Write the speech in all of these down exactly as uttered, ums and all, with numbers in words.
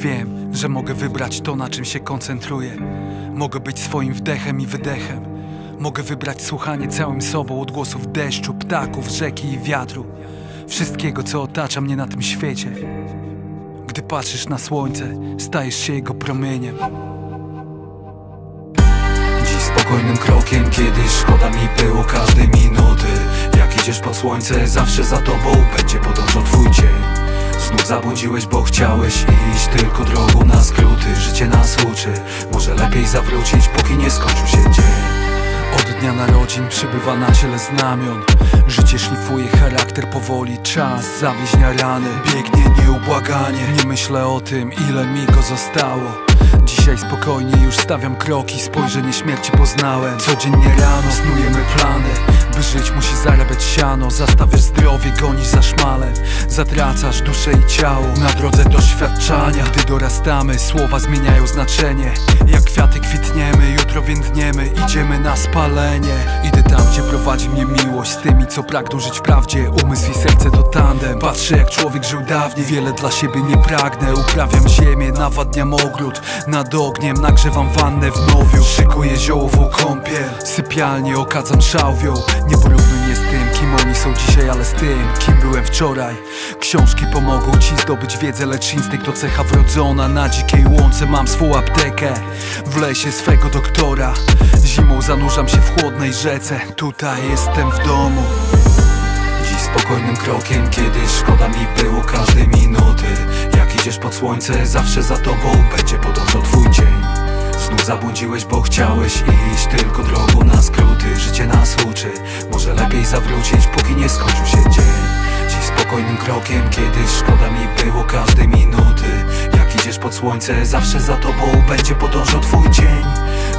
wiem, że mogę wybrać to, na czym się koncentruję. Mogę być swoim wdechem i wydechem. Mogę wybrać słuchanie całym sobą odgłosów deszczu, ptaków, rzeki i wiatru. Wszystkiego, co otacza mnie na tym świecie. Gdy patrzysz na słońce, stajesz się jego promieniem. Dziś spokojnym krokiem, kiedy szkoda mi było każdej minuty. Jak idziesz pod słońce, zawsze za tobą będzie podążał twój dzień. Znów zabłądziłeś, bo chciałeś iść tylko drogą na skróty. Życie nas uczy, może lepiej zawrócić, póki nie skończył się dzień. Od dnia narodzin przybywa na ciele znamion. Życie szlifuje charakter powoli, czas zabliźnia rany. Biegnie nieubłaganie, nie myślę o tym, ile mi go zostało. Dzisiaj spokojnie już stawiam kroki, spojrzenie śmierci poznałem. Codziennie rano snujemy plany, by żyć musi zarabiać siano. Zastawiasz zdrowie, gonisz za szmalem, zatracasz duszę i ciało. Na drodze doświadczania, gdy dorastamy, słowa zmieniają znaczenie. Jak kwiaty kwitniemy, jutro więdniemy, idziemy na spalenie. Idę tam, gdzie prowadzi mnie miłość, z tymi, co pragną żyć w prawdzie. Umysł i serce to tandem, patrzę jak człowiek żył dawniej. Wiele dla siebie nie pragnę, uprawiam ziemię, nawadniam ogród. Nad ogniem nagrzewam wannę w nowiu, szykuję ziołową kąpiel, sypialnię okadzam szałwią. Nie porównuj mnie z tym, kim oni są dzisiaj, ale z tym, kim byłem wczoraj. Książki pomogą ci zdobyć wiedzę, lecz instynkt to cecha wrodzona. Na dzikiej łące mam swą aptekę, w lesie swego doktora. Zimą zanurzam się w chłodnej rzece, tutaj jestem w domu. Dziś spokojnym krokiem, kiedy szkoda mi było każdej minuty. Jak idziesz pod słońce, zawsze za tobą będzie podążał twój dzień. Znów zabłądziłeś, bo chciałeś iść tylko drogą na skróty. Życie nas uczy, może lepiej zawrócić, póki nie skończył się dzień. Dziś spokojnym krokiem, kiedy szkoda mi było każdej minuty. Jak idziesz pod słońce, zawsze za tobą będzie podążał twój dzień.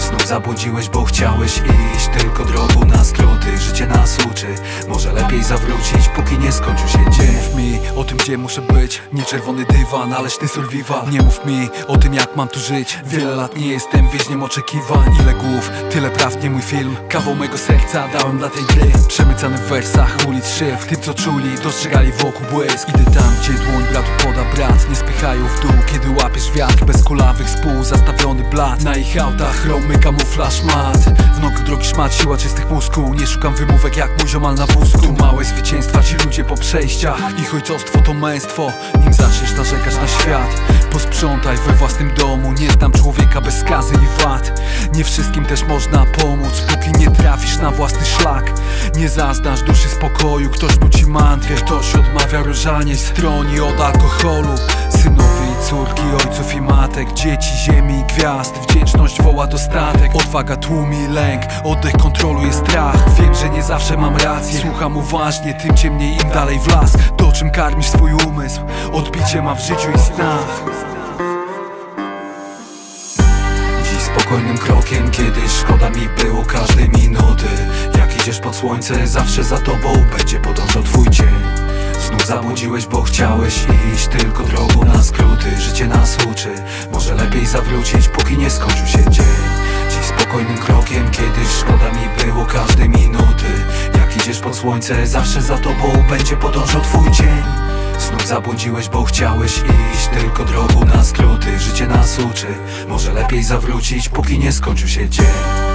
Znów zabłądziłeś, bo chciałeś iść tylko drogą na skróty. Życie nas uczy, może lepiej zawrócić, póki nie skończył się dzień. Nie mów mi o tym, gdzie muszę być, nie czerwony dywan, ale ty survival. Nie mów mi o tym, jak mam tu żyć, wiele lat nie jestem więźniem oczekiwań. Ile głów, tyle prawd, nie mój film, kawał mego serca dałem dla tej gry. Przemycany w wersach ulic szyf, tym co czuli, dostrzegali wokół błysk. Idę tam, gdzie dłoń bratu poda brat, nie spychają w dół, kiedy łapiesz wiatr. Bez kulawych spół, zastawiony blat, na ich autach chromy kamuflaż mat. W nogi drogi szmat, siła czystych mózgu. Nie szukam wymówek jak mój ziomal na wózku. Tu małe zwycięstwa, ci ludzie po przejściach, ich ojcostwo to męstwo. Nim zaczniesz narzekać na świat, posprzątaj we własnym domu. Nie znam człowieka bez skazy i wad, nie wszystkim też można pomóc, póki nie trafisz na własny szlak. Nie zaznasz duszy spokoju, ktoś nuci mantry, ktoś odmawia różanie, stroni od alkoholu. Synowie i córki, ojców i matek, dzieci, ziemi i gwiazd. Wdzięczność woła dostatek, odwaga tłumi lęk, oddech kontroluje strach. Wiem, że nie zawsze mam rację, słucham uważnie, tym ciemniej im dalej w las. To, czym karmisz swój umysł, odbicie ma w życiu i snach. Dziś spokojnym krokiem, kiedy szkoda mi było każdej minuty. Jak idziesz pod słońce, zawsze za tobą będzie podążał twój dzień. Znów zabłądziłeś, bo chciałeś iść tylko drogą na skróty. Życie nas uczy, może lepiej zawrócić, póki nie skończył się dzień. Dziś spokojnym krokiem, kiedyś szkoda mi było każdej minuty. Jak idziesz pod słońce, zawsze za tobą będzie podążał twój dzień. Znów zabłądziłeś, bo chciałeś iść tylko drogą na skróty. Życie nas uczy, może lepiej zawrócić, póki nie skończył się dzień.